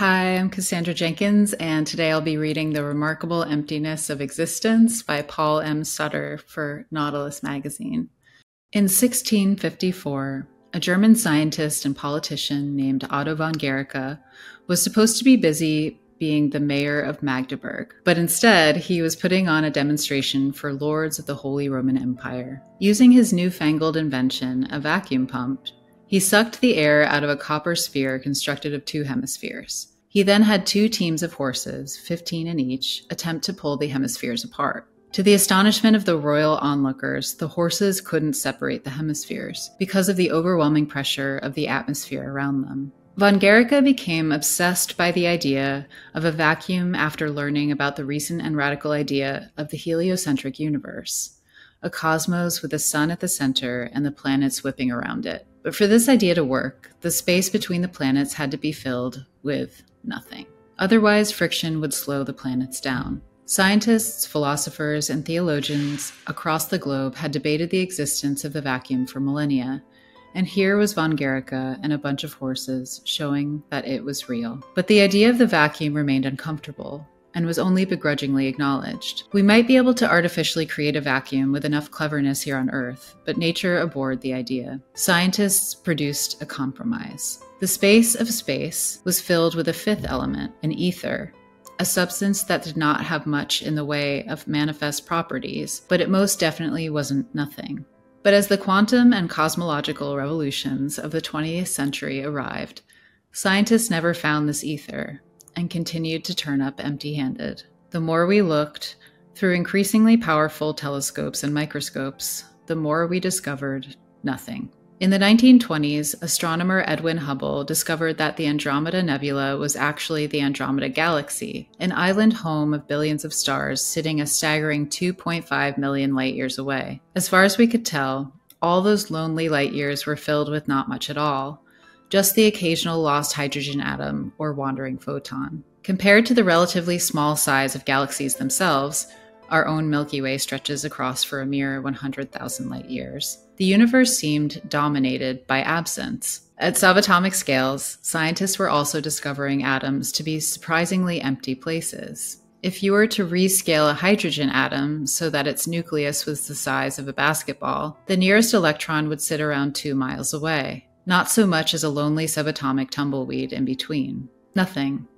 Hi, I'm Cassandra Jenkins, and today I'll be reading The Remarkable Emptiness of Existence by Paul M. Sutter for Nautilus Magazine. In 1654, a German scientist and politician named Otto von Guericke was supposed to be busy being the mayor of Magdeburg, but instead he was putting on a demonstration for lords of the Holy Roman Empire. Using his newfangled invention, a vacuum pump, he sucked the air out of a copper sphere constructed of two hemispheres. He then had two teams of horses, 15 in each, attempt to pull the hemispheres apart. To the astonishment of the royal onlookers, the horses couldn't separate the hemispheres because of the overwhelming pressure of the atmosphere around them. Von Guericke became obsessed by the idea of a vacuum after learning about the recent and radical idea of the heliocentric universe, a cosmos with the sun at the center and the planets whipping around it. But for this idea to work, the space between the planets had to be filled with nothing. Otherwise, friction would slow the planets down. Scientists, philosophers, and theologians across the globe had debated the existence of the vacuum for millennia, and here was von Guericke and a bunch of horses showing that it was real. But the idea of the vacuum remained uncomfortable and was only begrudgingly acknowledged. We might be able to artificially create a vacuum with enough cleverness here on Earth, but nature abhorred the idea. Scientists produced a compromise. The space of space was filled with a fifth element, an ether, a substance that did not have much in the way of manifest properties, but it most definitely wasn't nothing. But as the quantum and cosmological revolutions of the 20th century arrived, scientists never found this ether, and continued to turn up empty-handed. The more we looked, through increasingly powerful telescopes and microscopes, the more we discovered nothing. In the 1920s, astronomer Edwin Hubble discovered that the Andromeda Nebula was actually the Andromeda Galaxy, an island home of billions of stars sitting a staggering 2.5 million light-years away. As far as we could tell, all those lonely light-years were filled with not much at all, just the occasional lost hydrogen atom or wandering photon. Compared to the relatively small size of galaxies themselves, our own Milky Way stretches across for a mere 100,000 light-years. The universe seemed dominated by absence. At subatomic scales, scientists were also discovering atoms to be surprisingly empty places. If you were to rescale a hydrogen atom so that its nucleus was the size of a basketball, the nearest electron would sit around 2 miles away. Not so much as a lonely subatomic tumbleweed in between. Nothing.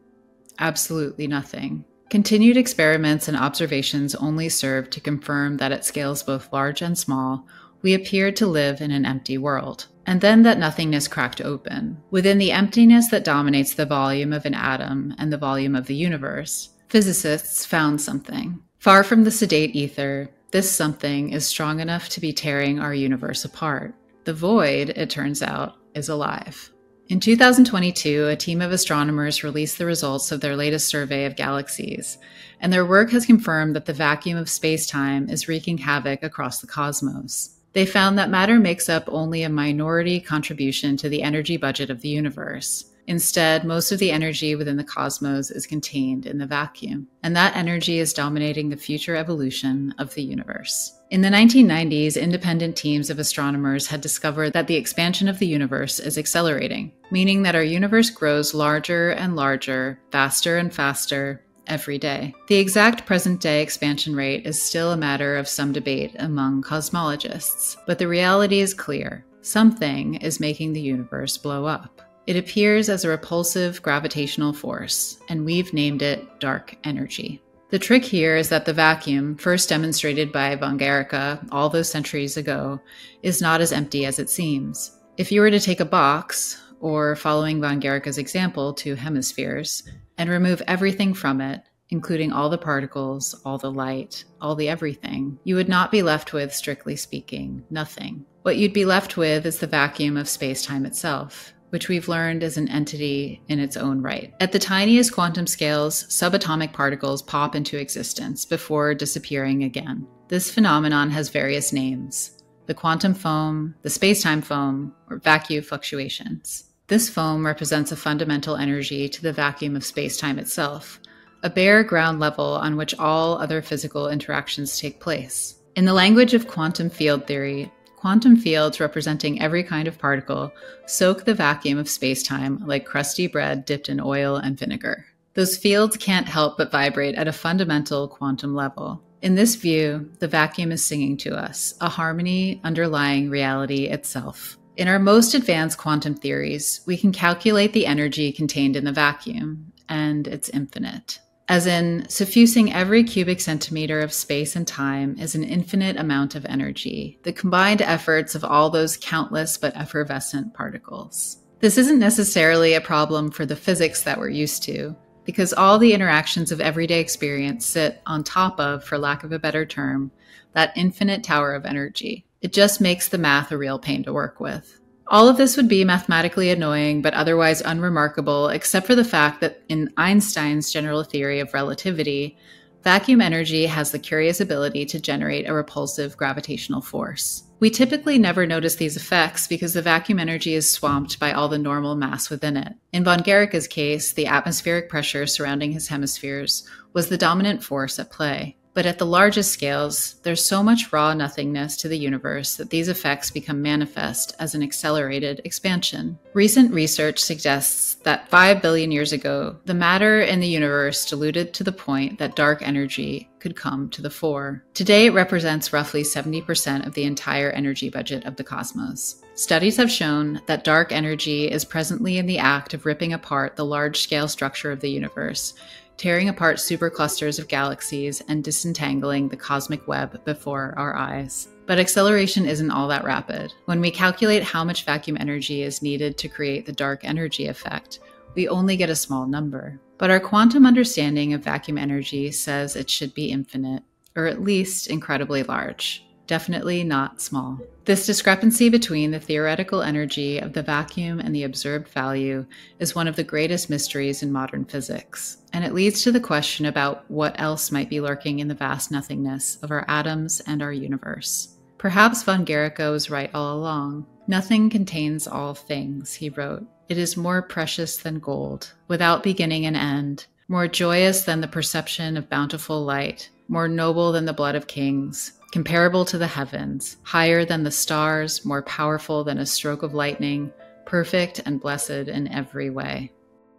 Absolutely nothing. Continued experiments and observations only served to confirm that at scales both large and small, we appeared to live in an empty world. And then that nothingness cracked open. Within the emptiness that dominates the volume of an atom and the volume of the universe, physicists found something. Far from the sedate ether, this something is strong enough to be tearing our universe apart. The void, it turns out, is alive. In 2022, a team of astronomers released the results of their latest survey of galaxies, and their work has confirmed that the vacuum of space-time is wreaking havoc across the cosmos. They found that matter makes up only a minority contribution to the energy budget of the universe. Instead, most of the energy within the cosmos is contained in the vacuum, and that energy is dominating the future evolution of the universe. In the 1990s, independent teams of astronomers had discovered that the expansion of the universe is accelerating, meaning that our universe grows larger and larger, faster and faster every day. The exact present-day expansion rate is still a matter of some debate among cosmologists, but the reality is clear. Something is making the universe blow up. It appears as a repulsive gravitational force, and we've named it dark energy. The trick here is that the vacuum, first demonstrated by von Guericke all those centuries ago, is not as empty as it seems. If you were to take a box, or following von Guericke's example, 2 hemispheres, and remove everything from it, including all the particles, all the light, all the everything, you would not be left with, strictly speaking, nothing. What you'd be left with is the vacuum of space-time itself, which we've learned is an entity in its own right. At the tiniest quantum scales, subatomic particles pop into existence before disappearing again. This phenomenon has various names: the quantum foam, the space-time foam, or vacuum fluctuations. This foam represents a fundamental energy to the vacuum of space-time itself, a bare ground level on which all other physical interactions take place. In the language of quantum field theory, Quantum fields representing every kind of particle soak the vacuum of space-time like crusty bread dipped in oil and vinegar. Those fields can't help but vibrate at a fundamental quantum level. In this view, the vacuum is singing to us, a harmony underlying reality itself. In our most advanced quantum theories, we can calculate the energy contained in the vacuum, and it's infinite. As in, suffusing every cubic centimeter of space and time is an infinite amount of energy, the combined efforts of all those countless but effervescent particles. This isn't necessarily a problem for the physics that we're used to, because all the interactions of everyday experience sit on top of, for lack of a better term, that infinite tower of energy. It just makes the math a real pain to work with. All of this would be mathematically annoying, but otherwise unremarkable, except for the fact that in Einstein's general theory of relativity, vacuum energy has the curious ability to generate a repulsive gravitational force. We typically never notice these effects because the vacuum energy is swamped by all the normal mass within it. In von Guericke's case, the atmospheric pressure surrounding his hemispheres was the dominant force at play. But at the largest scales, there's so much raw nothingness to the universe that these effects become manifest as an accelerated expansion. Recent research suggests that 5 billion years ago, the matter in the universe diluted to the point that dark energy could come to the fore. Today, it represents roughly 70% of the entire energy budget of the cosmos. Studies have shown that dark energy is presently in the act of ripping apart the large-scale structure of the universe, tearing apart superclusters of galaxies and disentangling the cosmic web before our eyes. But acceleration isn't all that rapid. When we calculate how much vacuum energy is needed to create the dark energy effect, we only get a small number. But our quantum understanding of vacuum energy says it should be infinite, or at least incredibly large. Definitely not small. This discrepancy between the theoretical energy of the vacuum and the observed value is one of the greatest mysteries in modern physics, and it leads to the question about what else might be lurking in the vast nothingness of our atoms and our universe. Perhaps von Guericke was right all along. Nothing contains all things, he wrote. It is more precious than gold, without beginning and end, more joyous than the perception of bountiful light, more noble than the blood of kings, comparable to the heavens, higher than the stars, more powerful than a stroke of lightning, perfect and blessed in every way.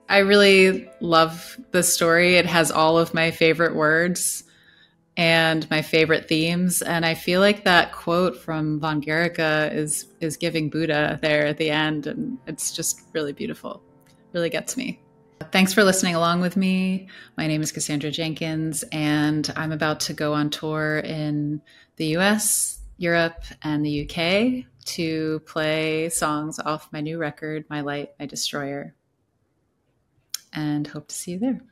I really love this story. It has all of my favorite words and my favorite themes. And I feel like that quote from von Guericke is giving Buddha there at the end. And it's just really beautiful. It really gets me. Thanks for listening along with me. My name is Cassandra Jenkins, and I'm about to go on tour in the US, Europe, and the UK to play songs off my new record, My Light, My Destroyer. And hope to see you there.